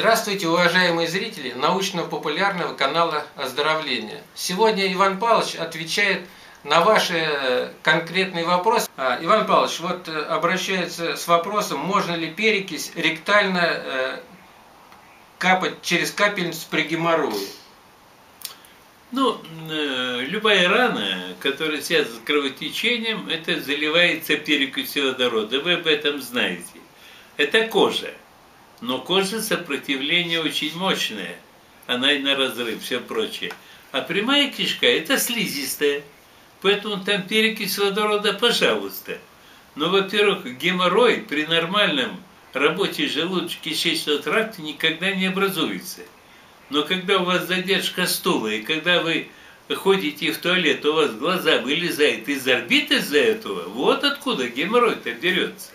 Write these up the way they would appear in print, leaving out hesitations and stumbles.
Здравствуйте, уважаемые зрители научно-популярного канала Оздоровления. Сегодня Иван Павлович отвечает на ваши конкретные вопросы. Иван Павлович, вот обращается с вопросом, можно ли перекись ректально капать через капельницу при геморрое? Ну, любая рана, которая связана с кровотечением, это заливается перекисью водорода. Вы об этом знаете. Это кожа. Но кожа сопротивление очень мощное. Она и на разрыв, все прочее. А прямая кишка – это слизистая. Поэтому там перекись водорода, пожалуйста. Но, во-первых, геморрой при нормальном работе желудочно-кишечного тракта никогда не образуется. Но когда у вас задержка стула, и когда вы ходите в туалет, у вас глаза вылезают из орбит из-за этого, вот откуда геморрой-то берется.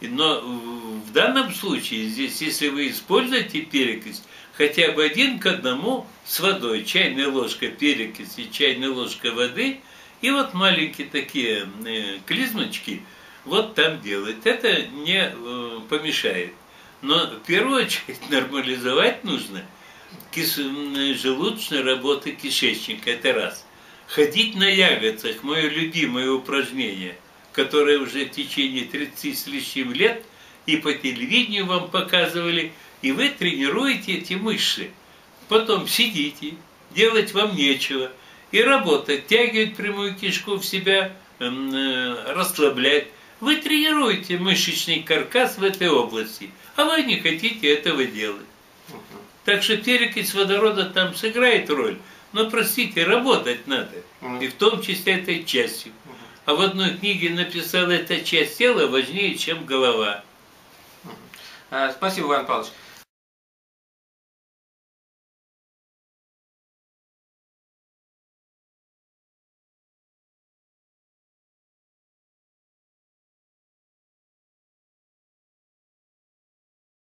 Но в данном случае, здесь, если вы используете перекись, хотя бы 1 к 1 с водой, чайная ложка перекиси, чайная ложка воды, и вот маленькие такие клизмочки, вот там делать, это не помешает. Но в первую очередь нормализовать нужно желудочной работы кишечника, это раз. Ходить на ягодцах, мое любимое упражнение, которое уже в течение 30 с лишним лет и по телевидению вам показывали, и вы тренируете эти мышцы. Потом сидите, делать вам нечего, и работать, тягивать прямую кишку в себя, расслаблять. Вы тренируете мышечный каркас в этой области, а вы не хотите этого делать. Так что перекись водорода там сыграет роль. Но, простите, работать надо. И в том числе этой частью. А в одной книге написал, эта часть тела важнее, чем голова. Спасибо, Иван Павлович.